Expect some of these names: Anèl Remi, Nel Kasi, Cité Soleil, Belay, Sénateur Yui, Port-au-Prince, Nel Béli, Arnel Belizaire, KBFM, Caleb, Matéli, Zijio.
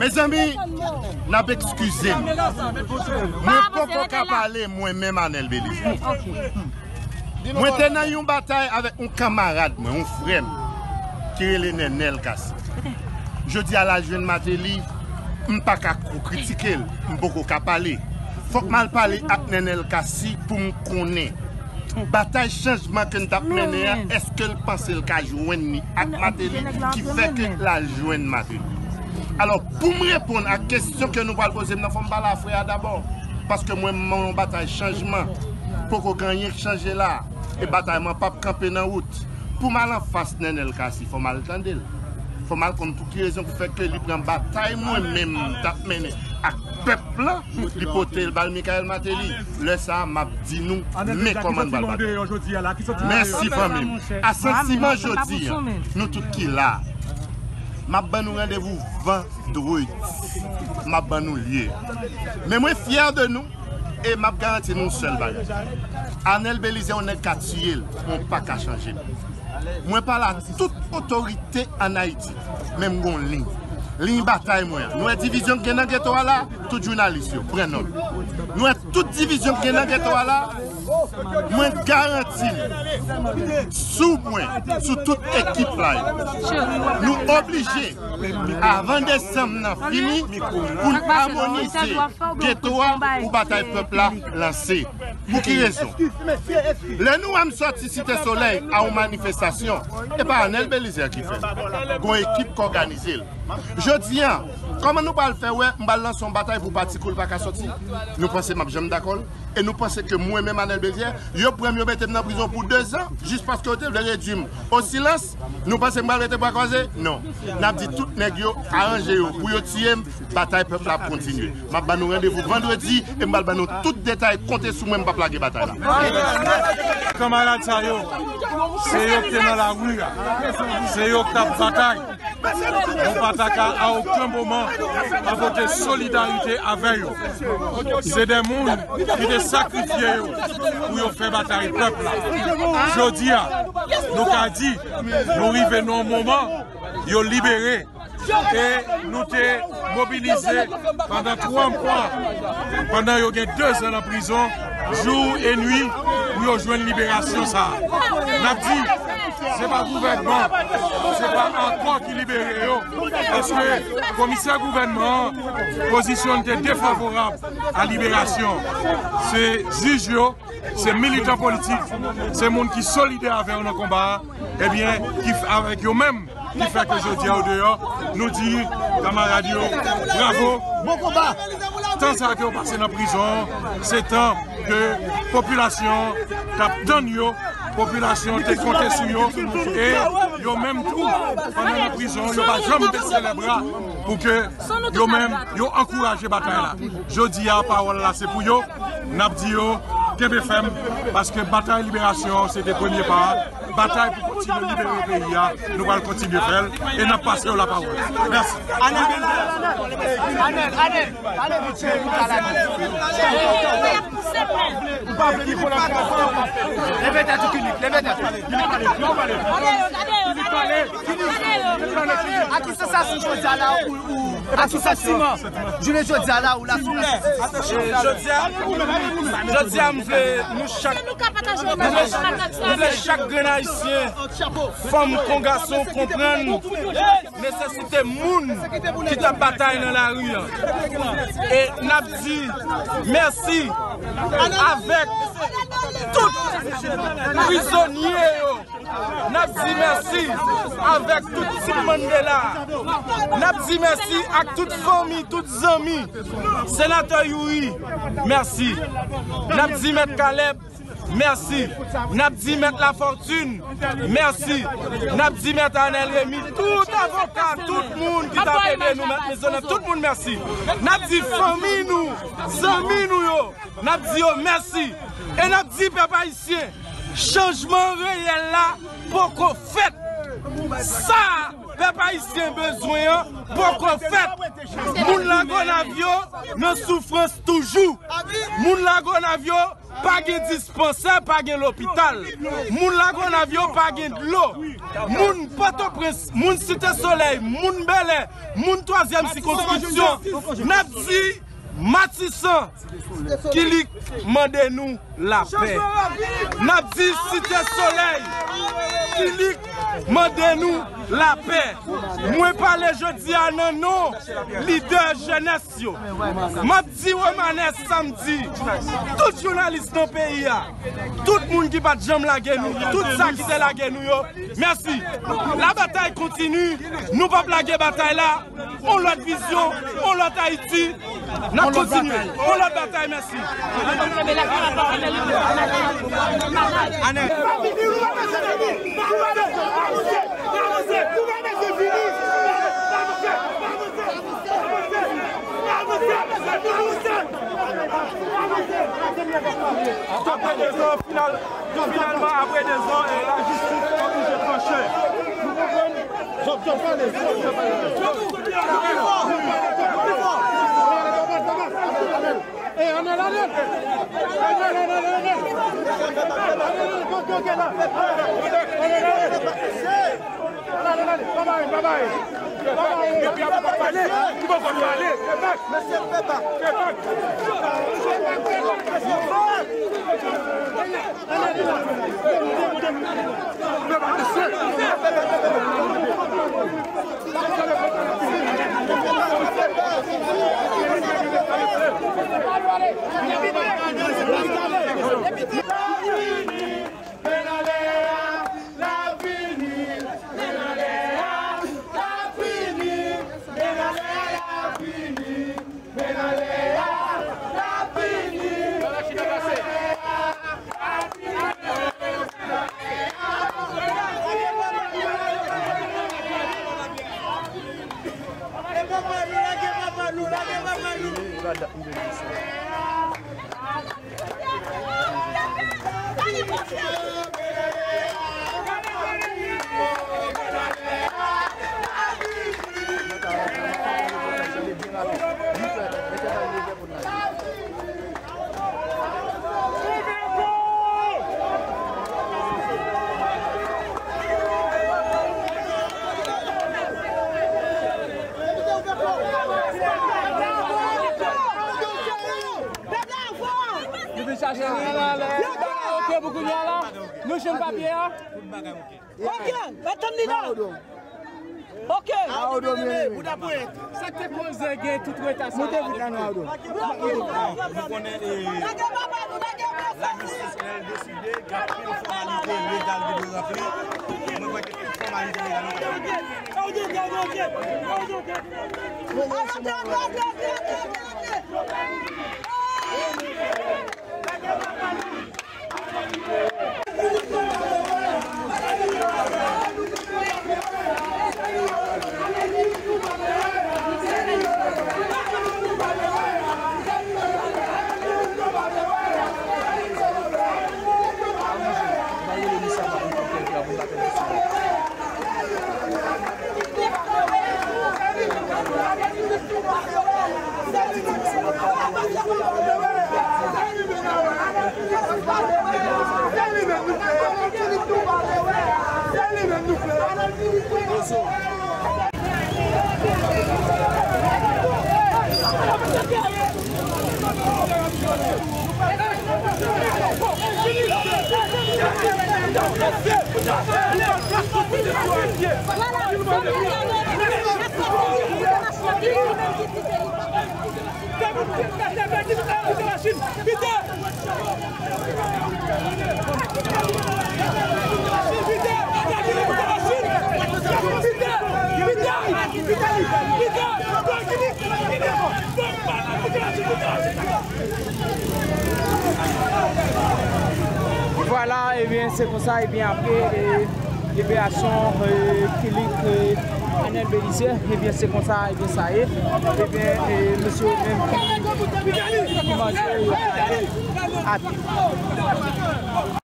Mes amis, n'a pas excusé. Je ne peux pas parler moi-même à Nel Béli. Moi, je suis dans une bataille avec un camarade, un frère, qui est Nel Kasi. Je dis à la jeune Matéli, je ne peux pas critiquer, je ne peux pas parler. Il faut que je parle avec Nel Kasi pour me connaître. Bataille changement que nous avons mené, est-ce qu'elle pense qu'elle a joué avec Matéli qui fait que la joigne Matéli? Alors, pour me répondre à la question que nous allons poser, nous ne faisons pas la frère d'abord. Parce que moi, mon bataille changement, pour qu'on gagne changer là, et bataille, mon pape camper dans la route. Pour mal en face de Nel Kasi, il faut mal entendre. Il faut mal comme toutes les raisons qui font que lui prend bataille moi-même, mené. Peuple là, l'hypothèse de Michael Matéli, le ça m'a dit nous, mais comment nous allons. Merci famille. À sentiment aujourd'hui, nous tous qui là, m'a ban nous rendez-vous vendredi, m'a ban nous lié. Mais moi fier de nous et m'a garanti nous seul bagage. Arnel Belizaire on est quartier, on pas qu'à changer. Moi parle à toute autorité en Haïti, même en ligne. Ligne bataille moi. Nous avons division qui est dans le ghetto là, tout journaliste, prenez note. Nous avons toute division qui est dans le ghetto là, moi garantis, sous moi, sous toute équipe là. Nous obligés, avant décembre, fini, pour harmoniser ghetto ou bataille peuple là, lancer. Pour qui raison? Les nous avons sorti Cité Soleil à une manifestation, et pas Arnel Belizaire qui fait. Une équipe qui organise. Je dis, comment nous allons faire, nous allons lancer une bataille pour partir pour pas sortir. Nous pensons que je suis d'accord. Et nous pensons que moi-même, Arnel Belizaire, je pourrais me mettre en prison pour 2 ans, juste parce que je vais réduire au silence. Nous pensons que je vais être bras croisés. Non. Nous avons dit tout le monde, arrangez-vous pour vous tirer, la bataille peut continuer. Je vais nous rendez-vous vendredi et je vais nous tout détail compter sur moi-même pour la bataille. Camarades, c'est eux qui sont dans la rue, c'est eux qui sont dans la bataille. On attaque à aucun moment à votre solidarité avec eux. C'est des mondes qui sont sacrifiés pour faire bataille peuple. Je dis, nous avons dit, nous arrivons à un moment, ils ont libéré. Et nous sommes mobilisés pendant 3 mois, pendant 2 ans en prison, jour et nuit, pour rejoindre libération. Ce n'est pas le gouvernement, ce n'est pas encore qui libéré. Parce que le commissaire gouvernement positionne défavorable à la libération. C'est Zijio, c'est militant politique, c'est le monde qui est solidaire avec nos combats, et bien, qui avec eux-mêmes. Qui fait que je dis au dehors, nous dit, camarades, bravo, bon combat. Tant ça que vous passez dans la prison, c'est temps que la population tape dans nous, la population est comptée sur nous, et vous même tout, pendant la prison, vous n'avez jamais baissé les bras pour que vous même vous encouragez la bataille. Je dis à la parole là, c'est pour vous, Nabdio, KBFM, parce que bataille libération, c'est le premier pas. Bataille pour continuer à libérer le pays, nous allons continuer à faire et nous passons la parole. Merci. Je dis à femmes, qu'on garçon comprennent nécessité moun qui t'a bataille dans la rue. Et n'a dit merci avec tout prisonnier. N'a dit merci avec tout le monde là. N'a dit merci à toute famille, toutes amis. Sénateur Yui, merci. N'a dit M. Caleb. Merci. Nabdi met la fortune. Merci. Nabdi met Anèl Remi. Tout avocat, tout le monde qui t'a aidé nous, maisonneurs, tout le monde merci. Nabdi famille nous, amis nous. Nabdi merci. Et Nabdi papa ici. Changement réel là pour qu'on fête. Ça, papa ici a besoin pour qu'on fête. Moun lagon avion, nous souffrons toujours. Moun lagon avion. pas de dispensaire, pas de l'hôpital. Moun lagon avion, pas de l'eau. Moun Port-au-Prince, moun Cité Soleil, moun Belay, moun 3e circonscription. Napsi Matissan qui lui mande nous la paix. Napsi Cité Soleil qui lui mande nous la paix. Moi parle jeudi à non leader jeunesse. M'a dit Romanes samedi. Tout journaliste dans le pays, tout le monde qui bat jambe la guerre, tout ça qui c'est la guerre nous. Merci. La bataille continue. Nous pas blaguer bataille là. On l'autre vision, on l'autre Haïti. On continue. On l'autre bataille, merci. Après 2 ans, finalement, après 2 ans, la justice est obligée de trancher. Vous comprenez? Voilà, et bien c'est pour ça, et bien après libération clinique Arnel Belizaire, et bien c'est comme ça, et bien ça est, et bien monsieur même qui mange à